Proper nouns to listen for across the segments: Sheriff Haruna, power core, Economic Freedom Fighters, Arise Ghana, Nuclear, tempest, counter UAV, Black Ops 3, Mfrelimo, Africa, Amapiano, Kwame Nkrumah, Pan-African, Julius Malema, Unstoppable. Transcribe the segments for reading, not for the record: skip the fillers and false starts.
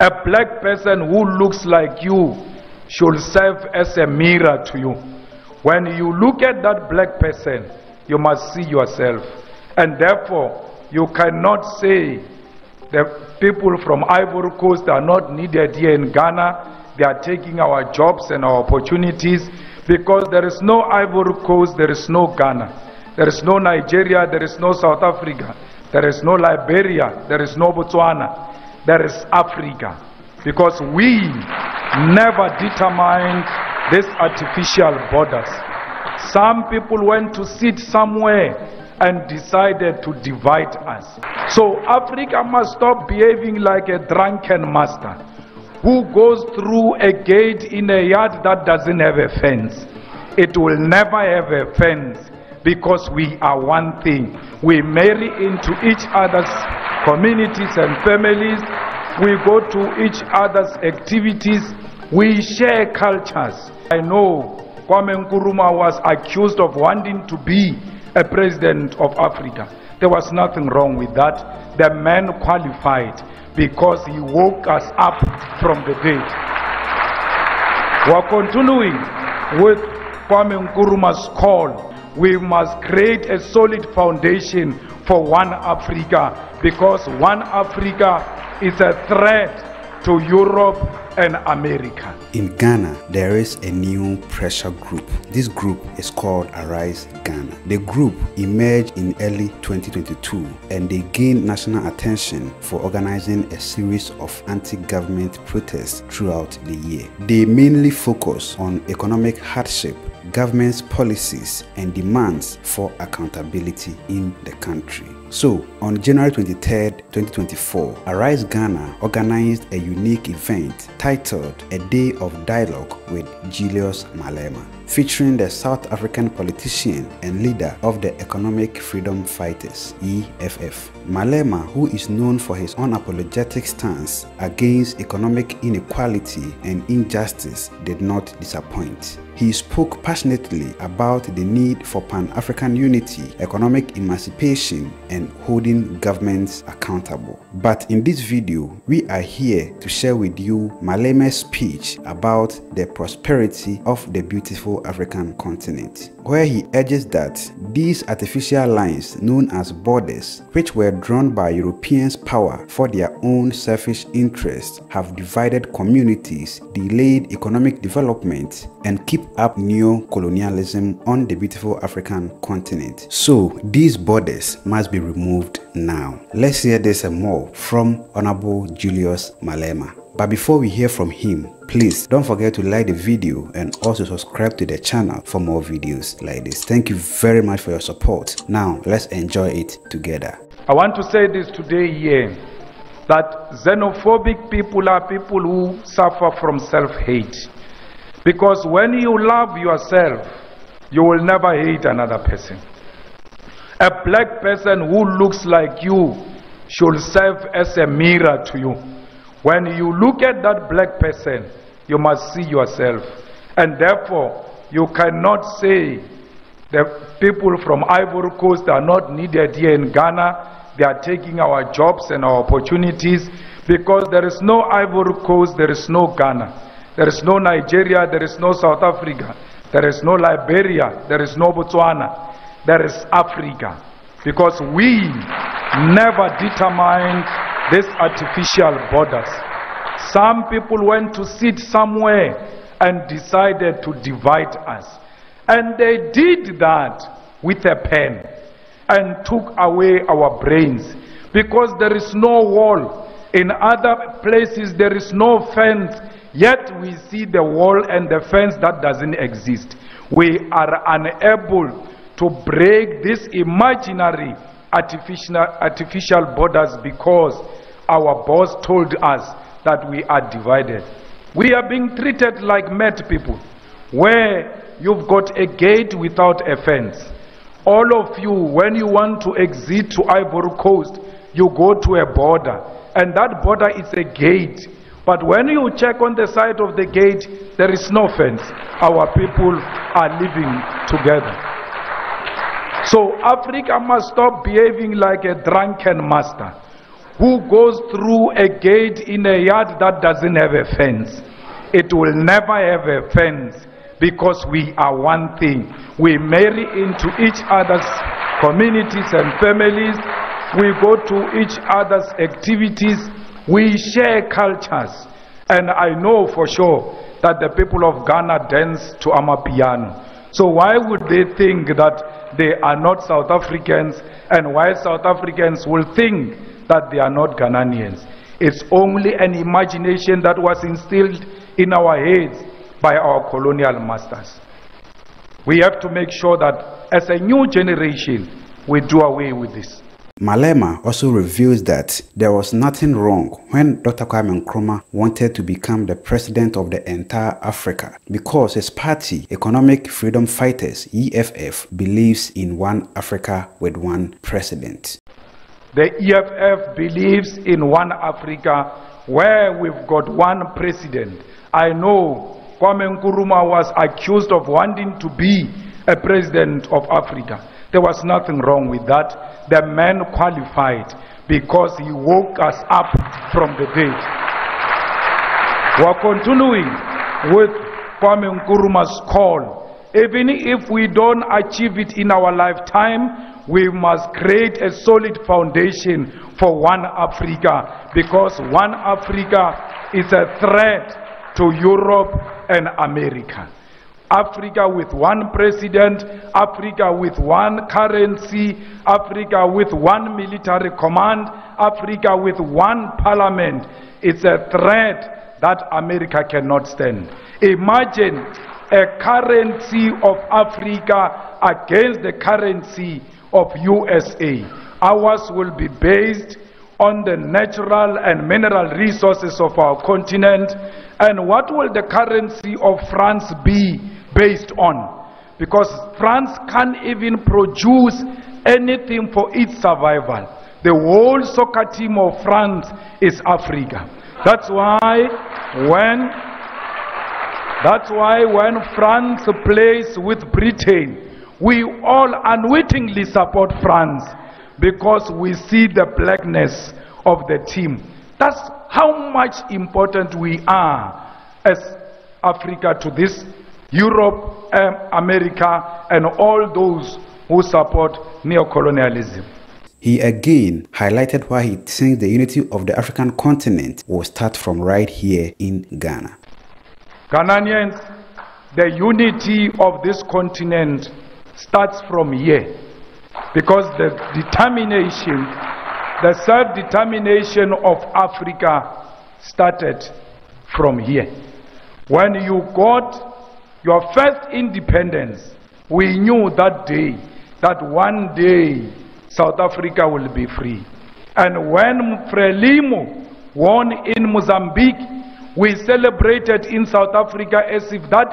A black person who looks like you should serve as a mirror to you. When you look at that black person, you must see yourself. And therefore, you cannot say the people from Ivory Coast are not needed here in Ghana. They are taking our jobs and our opportunities, because there is no Ivory Coast, there is no Ghana. There is no Nigeria, there is no South Africa. There is no Liberia, there is no Botswana. There is Africa. Because we never determined these artificial borders. Some people went to sit somewhere and decided to divide us. So Africa must stop behaving like a drunken master who goes through a gate in a yard that doesn't have a fence. It will never have a fence, because we are one thing. We marry into each other's communities and families. We go to each other's activities. We share cultures. I know Kwame Nkrumah was accused of wanting to be a president of Africa. There was nothing wrong with that. The man qualified because he woke us up from the dead. We are continuing with Kwame Nkrumah's call. We must create a solid foundation for One Africa, because One Africa is a threat to Europe and America. In Ghana, there is a new pressure group. This group is called Arise Ghana. The group emerged in early 2022, and they gained national attention for organizing a series of anti-government protests throughout the year. They mainly focus on economic hardship, government's policies, and demands for accountability in the country. So, on January 23, 2024, Arise Ghana organized a unique event titled A Day of Dialogue with Julius Malema, featuring the South African politician and leader of the Economic Freedom Fighters, EFF. Malema, who is known for his unapologetic stance against economic inequality and injustice, did not disappoint. He spoke passionately about the need for Pan-African unity, economic emancipation, and holding governments accountable. But in this video, we are here to share with you Malema's speech about the prosperity of the beautiful African continent, where he urges that these artificial lines known as borders, which were drawn by Europeans' power for their own selfish interests, have divided communities, delayed economic development, and keep up neo-colonialism on the beautiful African continent. So these borders must be removed now. Let's hear this and more from Honorable Julius Malema. But before we hear from him, please don't forget to like the video and also subscribe to the channel for more videos like this. Thank you very much for your support. Now let's enjoy it together. I want to say this today here, that xenophobic people are people who suffer from self-hate. Because when you love yourself, you will never hate another person. A black person who looks like you should serve as a mirror to you. When you look at that black person, you must see yourself. And therefore, you cannot say the people from Ivory Coast are not needed here in Ghana. They are taking our jobs and our opportunities, because there is no Ivory Coast, there is no Ghana. There is no Nigeria, there is no South Africa, there is no Liberia, there is no Botswana, there is Africa. Because we never determined these artificial borders. Some people went to sit somewhere and decided to divide us. And they did that with a pen and took away our brains, because there is no wall. In other places there is no fence. Yet we see the wall and the fence that doesn't exist. We are unable to break these imaginary artificial borders, because our boss told us that we are divided. We are being treated like mad people, where you've got a gate without a fence. All of you, when you want to exit to Ivory Coast, you go to a border, and that border is a gate. But when you check on the side of the gate, there is no fence. Our people are living together. So Africa must stop behaving like a drunken master who goes through a gate in a yard that doesn't have a fence. It will never have a fence, because we are one thing. We marry into each other's communities and families. We go to each other's activities. We share cultures. And I know for sure that the people of Ghana dance to Amapiano. So why would they think that they are not South Africans, and why South Africans will think that they are not Ghanaians? It's only an imagination that was instilled in our heads by our colonial masters. We have to make sure that as a new generation, we do away with this. Malema also reveals that there was nothing wrong when Dr. Kwame Nkrumah wanted to become the president of the entire Africa, because his party, Economic Freedom Fighters, EFF, believes in one Africa with one president. The EFF believes in one Africa where we've got one president. I know Kwame Nkrumah was accused of wanting to be a president of Africa. There was nothing wrong with that. The man qualified because he woke us up from the dead. We are continuing with Kwame Nkrumah's call. Even if we don't achieve it in our lifetime, we must create a solid foundation for one Africa, because one Africa is a threat to Europe and America. Africa with one president, Africa with one currency, Africa with one military command, Africa with one parliament. It's a threat that America cannot stand. Imagine a currency of Africa against the currency of USA. Ours will be based on the natural and mineral resources of our continent. And what will the currency of France be based on? Because France can't even produce anything for its survival. The whole soccer team of France is Africa. That's why when France plays with Britain, we all unwittingly support France, because we see the blackness of the team. That's how much important we are as Africa to this Europe, America, and all those who support neocolonialism. He again highlighted why he thinks the unity of the African continent will start from right here in Ghana. Ghanaians, the unity of this continent starts from here, because the determination, the self-determination of Africa started from here. When you got your first independence, we knew that day that one day South Africa will be free. And when Mfrelimo won in Mozambique, we celebrated in South Africa as if that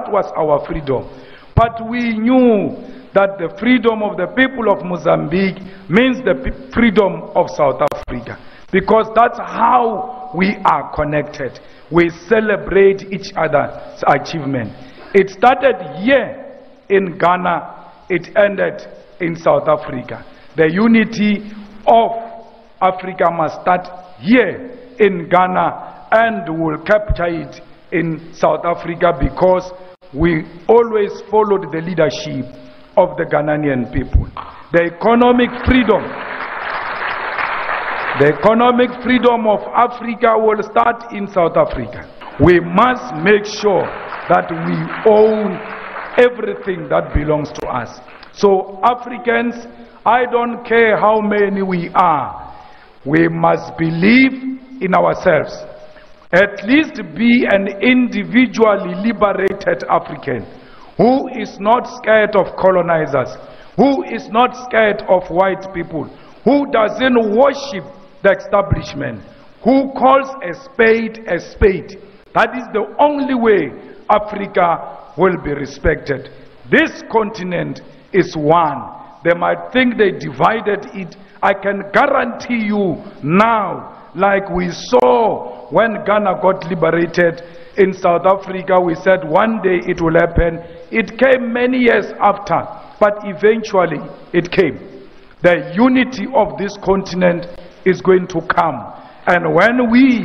was our freedom. But we knew that the freedom of the people of Mozambique means the freedom of South Africa, because that's how we are connected. We celebrate each other's achievement. It started here in Ghana. It ended in South Africa. The unity of Africa must start here in Ghana, and we'll capture it in South Africa, because we always followed the leadership of the Ghanaian people. The economic freedom of Africa will start in South Africa. We must make sure that we own everything that belongs to us. So Africans, I don't care how many we are, we must believe in ourselves. At least be an individually liberated African who is not scared of colonizers, who is not scared of white people, who doesn't worship the establishment, who calls a spade a spade. That is the only way Africa will be respected. This continent is one. They might think they divided it. I can guarantee you now, like we saw when Ghana got liberated, in South Africa, we said one day it will happen. It came many years after, but eventually it came. The unity of this continent is going to come. And when we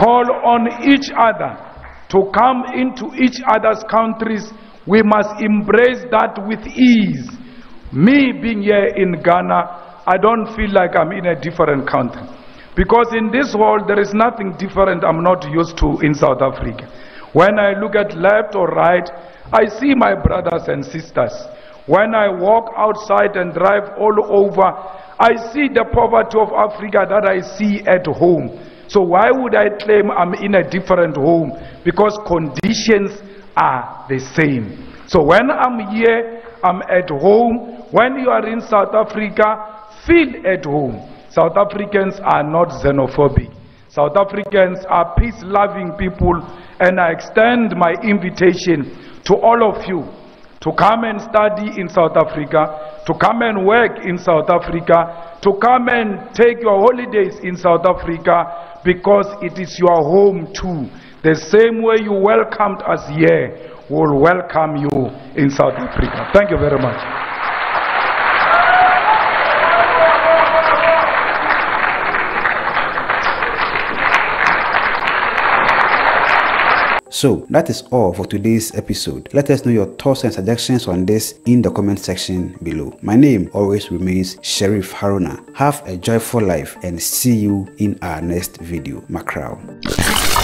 call on each other to come into each other's countries, we must embrace that with ease. Me being here in Ghana, I don't feel like I'm in a different country. Because in this world, there is nothing different I'm not used to in South Africa. When I look at left or right, I see my brothers and sisters. When I walk outside and drive all over, I see the poverty of Africa that I see at home. So why would I claim I'm in a different home? Because conditions are the same. So when I'm here, I'm at home. When you are in South Africa, feel at home. South Africans are not xenophobic. South Africans are peace-loving people, and I extend my invitation to all of you to come and study in South Africa, to come and work in South Africa, to come and take your holidays in South Africa, because it is your home too. The same way you welcomed us here, we'll welcome you in South Africa. Thank you very much. So, that is all for today's episode. Let us know your thoughts and suggestions on this in the comment section below. My name always remains Sheriff Haruna. Have a joyful life and see you in our next video. Makrao.